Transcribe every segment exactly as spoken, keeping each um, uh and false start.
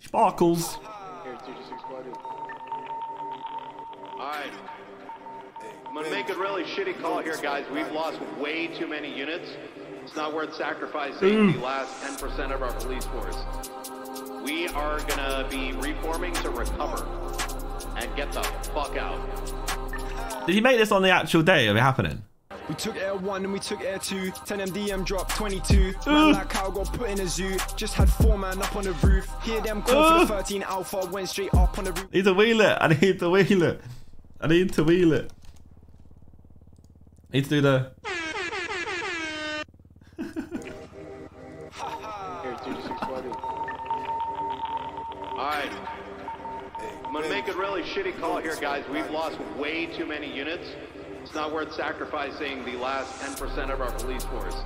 Sparkles. Alright. I'm going to make a really shitty call here, guys. We've lost way too many units. It's not worth sacrificing mm. the last ten percent of our police force. We are going to be reforming to recover and get the fuck out. Did you make this on the actual day of it happening? We took air one and we took air two. ten M D M dropped twenty-two. Man like cow got put in a zoo. Just had four man up on the roof. Hear them call uh. for the thirteen alpha. Went straight up on the roof. I need to wheel it. I need to wheel it. I need to wheel it. I need to do the... Alright. I'm going to make a really shitty call here, guys. We've lost way too many units. It's not worth sacrificing the last ten percent of our police force.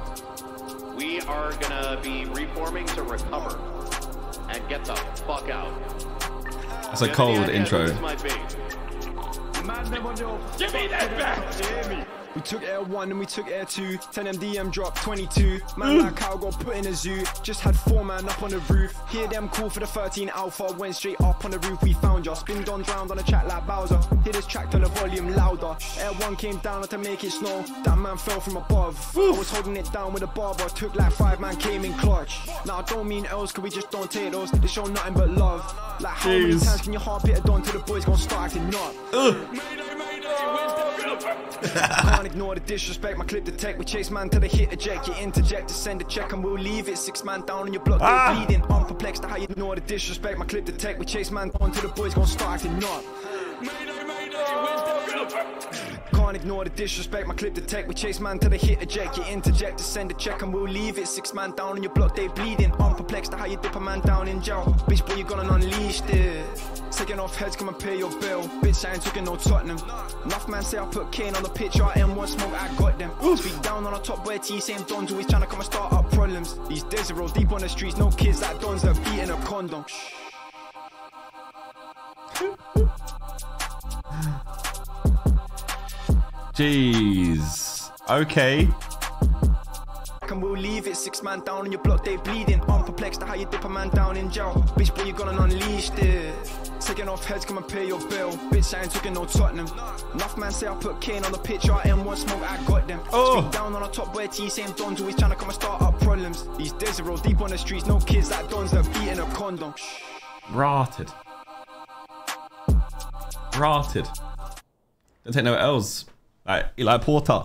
We are going to be reforming to recover and get the fuck out. That's a Good cold intro. Give me that back! We took air one and we took air two. ten M D M dropped twenty-two. Man like cow got put in a zoo. Just had four man up on the roof. Hear them call for the thirteen alpha. Went straight up on the roof. We found ya. Spin on drowned on a track like Bowser. Hear this track on the volume louder. Air one came down not to make it snow. That man fell from above. Oof. I was holding it down with a barber. Took like five man came in clutch. Now I don't mean else, cause we just don't take those. They show nothing but love. Like how Jeez. many times can you harp it done till the boys gonna start acting up? Can't ignore the disrespect, my clip detect. We chase man till they hit eject. You interject to send a check and we'll leave it. Six man down on your block, ah. they're bleeding. I'm perplexed to how you ignore the disrespect. My clip detect, we chase man on till the boys gonna start acting up. Can't ignore the disrespect, my clip detect. We chase man till they hit eject. You interject to send a check and we'll leave it. Six man down on your block, they're bleeding. I'm perplexed to how you dip a man down in jail. Bitch boy, you gonna unleash this. Taking off heads, come and pay your bill. Bitch, I ain't taking no Tottenham. Enough man say I put Kane on the pitch. R M one smoke, I got them. Oof. Speak down on our top boy T, same Don's always trying to come and start up problems. These days are roll deep on the streets. No kids like Don's that beating a condom. Jeez. Okay. And we'll leave it. Six man down on your block, they bleeding. I'm perplexed to how you dip a man down in jail. Bitch boy, you gonna unleash this. Taking off heads, come and pay your bill. Bitch, I ain't taking no Tottenham. Enough man say I put Kane on the pitch. R M one smoke, I got them. Oh. Speak down on our top boy T, same Don's always trying to come and start up problems. These days are roll deep on the streets. No kids like Don's that beating a condom. Rotted. Rotted. Don't take no L's. Like, like Porter.